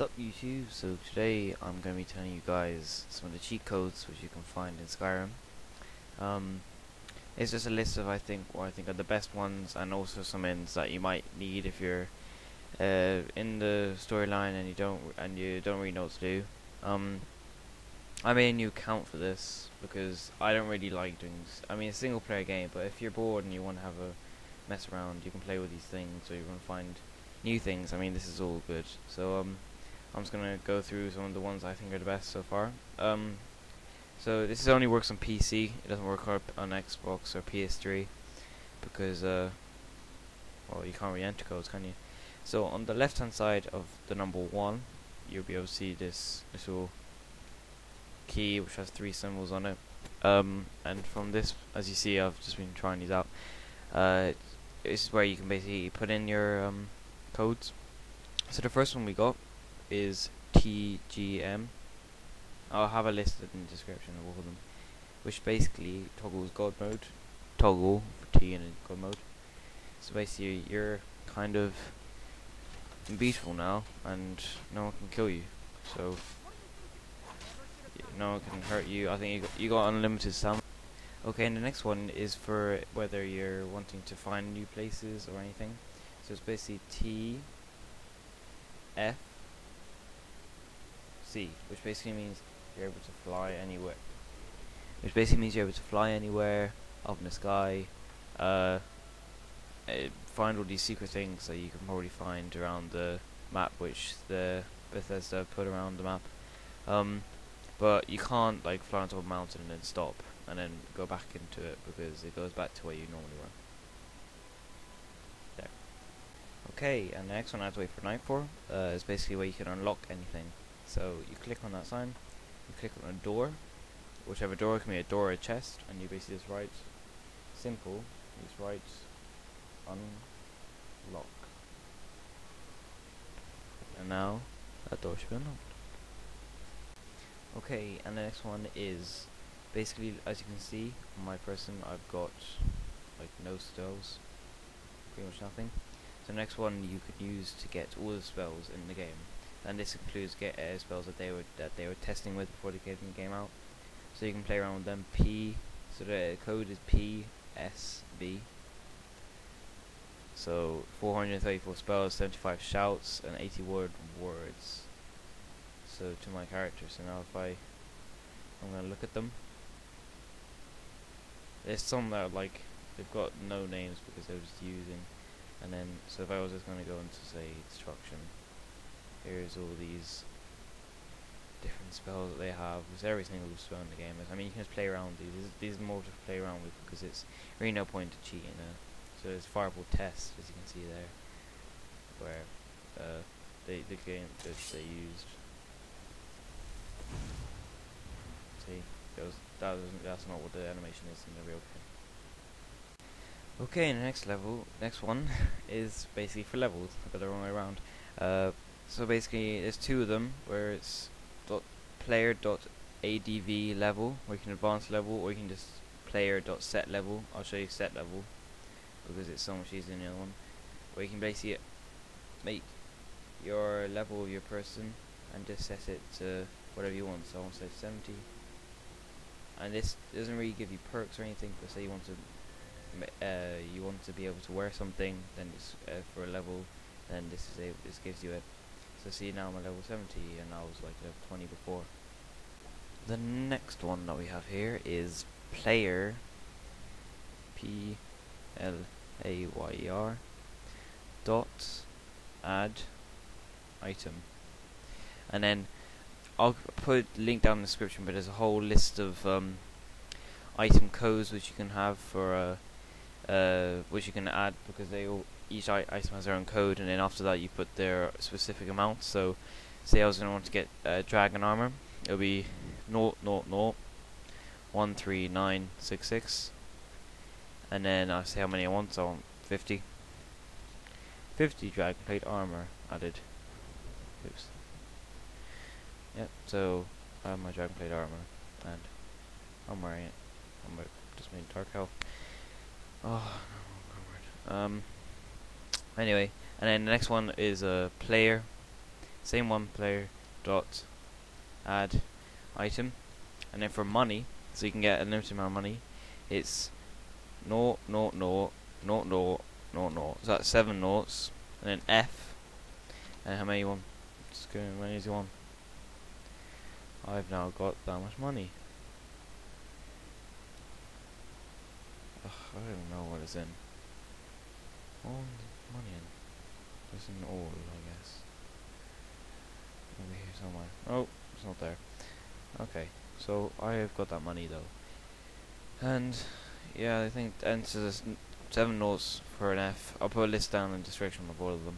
What's up, YouTube? So today I'm going to be telling you guys some of the cheat codes which you can find in Skyrim. It's just a list of what I think are the best ones, and also some ends that you might need if you're in the storyline and you don't really know what to do. I made a new account for this because I don't really like doing this. I mean, it's a single player game, but if you're bored and you want to have a mess around, you can play with these things, or you want to find new things. I mean, this is all good. So I'm just gonna go through some of the ones I think are the best so far. So this only works on PC. It doesn't work on Xbox or PS3 because well, you can't re-enter codes, can you? So on the left-hand side of the number 1, you'll be able to see this little key which has 3 symbols on it. And from this, as you see, I've just been trying these out. This is where you can basically put in your codes. So the first one we got is TGM. I'll have a listed in the description of all of them, which basically toggles God mode, toggle for T and God mode. So basically you're kind of unbeatable now, and no one can kill you. So no one can hurt you. I think you got unlimited stamina. Okay, and the next one is for whether you're wanting to find new places or anything. So it's basically TFC, which basically means you're able to fly anywhere. Which basically means you're able to fly anywhere, up in the sky, find all these secret things that you can probably find around the map, which the Bethesda put around the map. But you can't like fly on top of a mountain and then stop and then go back into it, because it goes back to where you normally were. There. Okay, and the next one I have to wait for night for is basically where you can unlock anything. So you click on that sign, you click on a door, whichever door, it can be a door or a chest, and you basically just write simple, you just write unlock. And now that door should be unlocked. Okay, and the next one is basically, as you can see on my person, I've got like no spells, pretty much nothing. So the next one you could use to get all the spells in the game, and this includes spells that they were testing with before they gave the game out. So you can play around with them. So the code is PSB. So 434 spells, 75 shouts, and 80 words. So to my character. So now if I'm gonna look at them. There's some that are like, they've got no names because they were just using, and then, so if I was just going to go into, say, destruction, here's all these different spells that they have, because every single spell in the game is, I mean, you can just play around with these. These are more to play around with because it's really no point to cheat, you know. So there's fireball test, as you can see there, where the game that they used. See, that's not what the animation is in the real game. Okay, and the next one is basically for levels. I got the wrong way around. So basically, there's 2 of them, where it's player.adv level, where you can advance level, or you can just player.set level. I'll show you set level because it's so much easier than the other one. Where you can basically make your level of your person and just set it to whatever you want. So I want to say 70. And this doesn't really give you perks or anything, but say you want to. You want to be able to wear something, then it's for a level, then this gives you it. So see, now I'm at level 70, and I was like level 20 before. The next one that we have here is player, PLAYER, dot add item, and then I'll put a link down in the description. But there's a whole list of item codes which you can have for which you can add, because they all, each item has their own code, and then after that you put their specific amount. So say I was going to want to get dragon armor, it'll be 000 13966, and then I say how many I want. So I want 50 dragon plate armor added. Oops. Yep. So I have my dragon plate armor, and I'm wearing it. I just made dark health. Oh, no, I'm covered. Anyway, and then the next one is a player same one player dot add item, and then for money, so you can get a limited amount of money, it's naught naught naught naught naught naught naught. So that's 7 noughts, and then F, and how many you want? Just go as many as you want. I've now got that much money. Ugh, I don't know what is in. All money in. It's in all, I guess. Maybe here somewhere. Oh, it's not there. Okay, so I have got that money though. And yeah, I think it ends as 7 noughts for an F. I'll put a list down in the description of all of them.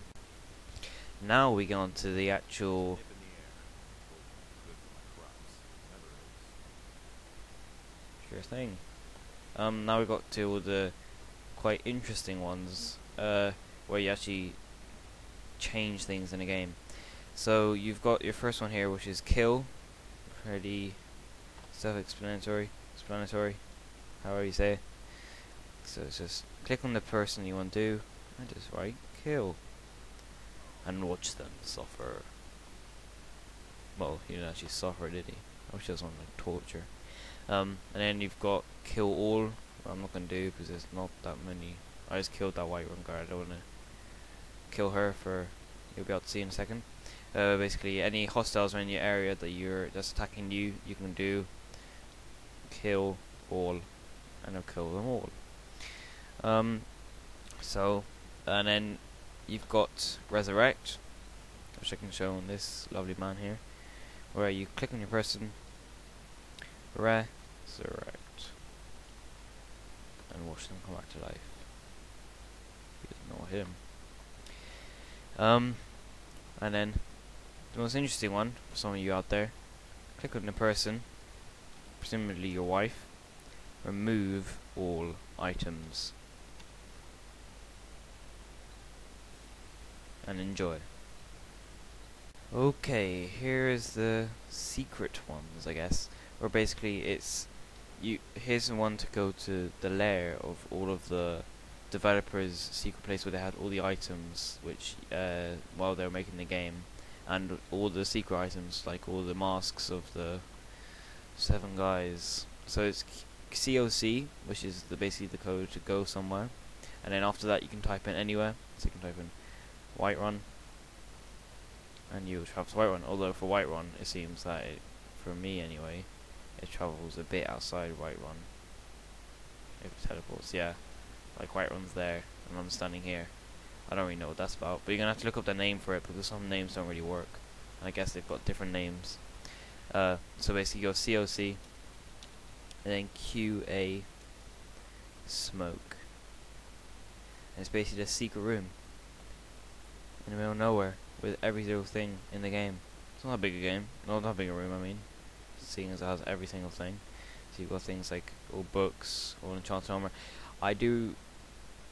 Now we get on to the actual. Thing. Now we've got to all the quite interesting ones where you actually change things in a game. So you've got your first one here, which is kill. Pretty self-explanatory, however you say it. So it's just click on the person you want to and just write kill and watch them suffer. Well, he didn't actually suffer, did he? I wish I was on like torture. And then you've got kill all. I'm not going to do because there's not that many. I just killed that Whiterun guard. I don't want to kill her for. You'll be able to see in a second. Basically, any hostiles in your area that that's attacking you, you can do kill all, and it'll kill them all. And then you've got resurrect, which I can show on this lovely man here, where you click on your person. Resurrect and watch them come back to life. He doesn't know him. And then the most interesting one for some of you out there: click on the person, presumably your wife. Remove all items and enjoy. Okay, here is the secret ones, I guess. Or basically, it's here's the one to go to the lair of all of the developers' secret place where they had all the items which while they were making the game, and all the secret items like all the masks of the 7 guys. So it's coc, which is basically the code to go somewhere, and then after that you can type in anywhere. So you can type in Whiterun, and you'll travel to Whiterun. Although for Whiterun, it seems that for me anyway. It travels a bit outside Whiterun. It teleports, yeah. Like Whiterun's there, and I'm standing here. I don't really know what that's about, but you're gonna have to look up the name for it because some names don't really work. And I guess they've got different names. So basically, you go coc, and then QA Smoke, and it's basically a secret room in the middle of nowhere with every little thing in the game. It's not that big a game, not that big a room. I mean, seeing as it has every single thing. So you've got things like all books, all enchanted armor. I do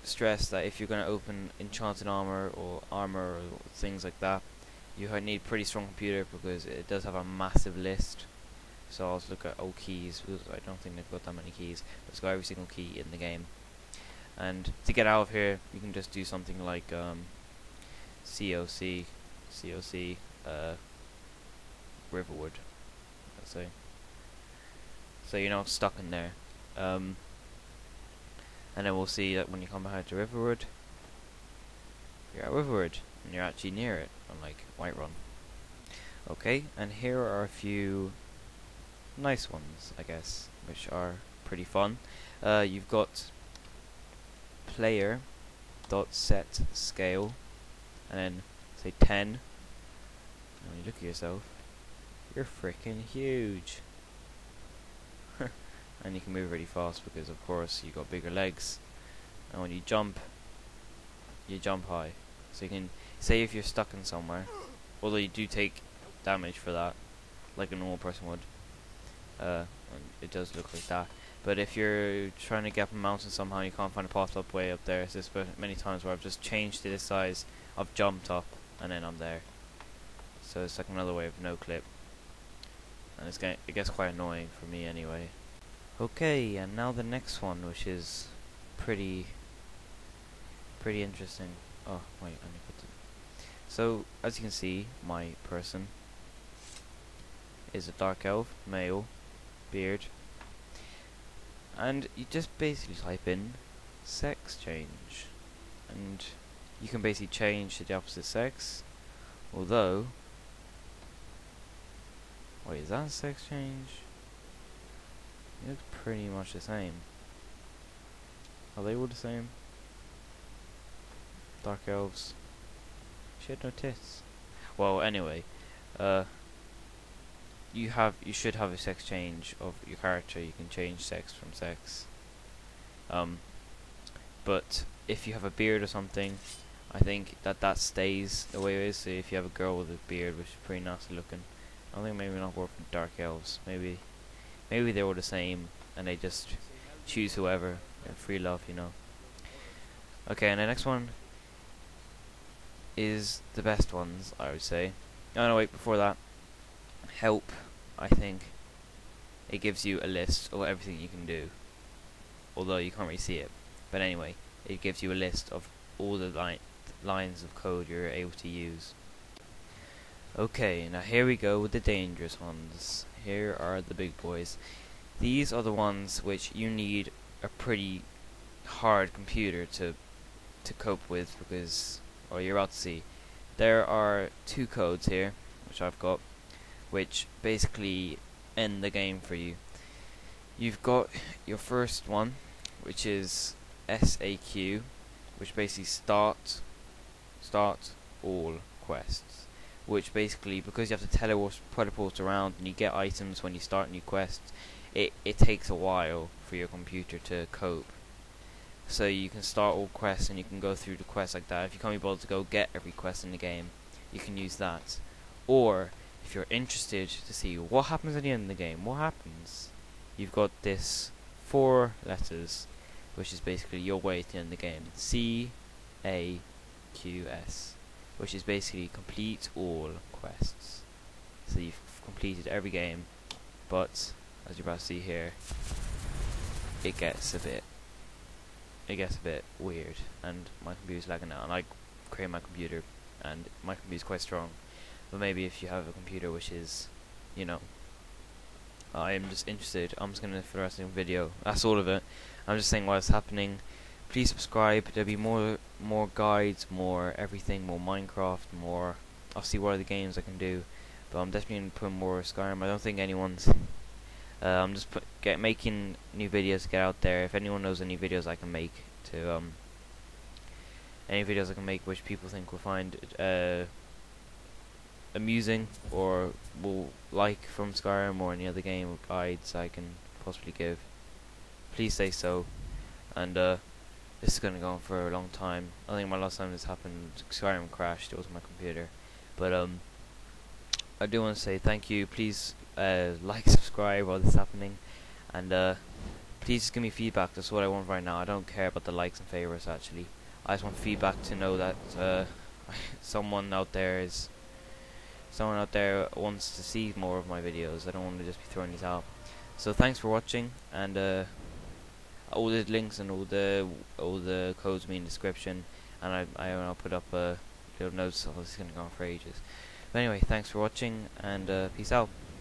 stress that if you're going to open enchanted armor or things like that, you need a pretty strong computer because it does have a massive list. So I'll just look at all keys because I don't think they've got that many keys, but it's got every single key in the game. And to get out of here, you can just do something like coc Riverwood. So you're not stuck in there, and then we'll see that when you come back to Riverwood, you're at Riverwood and you're actually near it, unlike Whiterun. Okay, and here are a few nice ones, I guess, which are pretty fun. You've got player dot set scale, and then say 10. And when you look at yourself, you're freaking huge. And you can move really fast because of course you got bigger legs, and when you jump high. So you can say if you're stuck in somewhere, although you do take damage for that like a normal person would, and it does look like that, but if you're trying to get up a mountain somehow, you can't find a path up way up there. So there's many times where I've just changed to this size, I've jumped up and then I'm there. So it's like another way of no clip. And it gets quite annoying for me anyway. Okay, and now the next one, which is pretty interesting. Oh wait, let me put it. So as you can see, my person is a dark elf, male, beard, and you just basically type in sex change, and you can basically change to the opposite sex. Although, wait, is that a sex change? It looks pretty much the same. Are they all the same? Dark elves. She had no tits. Well, anyway, you should have a sex change of your character. You can change sex from sex. But if you have a beard or something, I think that stays the way it is. So if you have a girl with a beard, which is pretty nasty looking, I think maybe not work with dark elves. Maybe they're all the same, and they just choose whoever. And free love, you know. Okay, and the next one is the best ones, I would say. Oh no, wait, before that, help, I think. It gives you a list of everything you can do, although you can't really see it. But anyway, it gives you a list of all the lines of code you're able to use. Okay, now here we go with the dangerous ones. Here are the big boys. These are the ones which you need a pretty hard computer to cope with, because, or you're about to see, there are two codes here which I've got, which basically end the game for you. You've got your first one, which is SAQ, which basically start all quests, which basically, because you have to teleport around and you get items when you start new quests, it takes a while for your computer to cope. So you can start all quests and you can go through the quests like that. If you can't be bothered to go get every quest in the game, you can use that. Or if you're interested to see what happens at the end of the game, what happens, you've got this 4 letters, which is basically your way to the end of the game. CAQS, which is basically complete all quests. So you've completed every game, but as you're about to see here, it gets a bit weird, and my computer's lagging out, and I create my computer, and my computer's quite strong. But maybe if you have a computer which is, you know, I'm just gonna, for the rest of the video, that's all of it. I'm just saying what's happening. Please subscribe. There'll be more guides, more everything, more Minecraft, more, I'll see what other games I can do, but I'm definitely gonna put more Skyrim. I don't think anyone's, I'm just making new videos to get out there. If anyone knows any videos I can make to, any videos I can make which people think will find amusing or will like from Skyrim or any other game or guides I can possibly give, please say so. And this is going to go on for a long time. I think my last time this happened, Skyrim crashed. It was my computer. But I do want to say thank you. Please like, subscribe while this is happening, and please just give me feedback. That's what I want right now. I don't care about the likes and favors, actually. I just want feedback to know that someone out there wants to see more of my videos. I don't want to just be throwing these out. So thanks for watching, and all the links and all the codes will be in the description, and I'll put up a little notes. This is going to go on for ages. But anyway, thanks for watching, and peace out.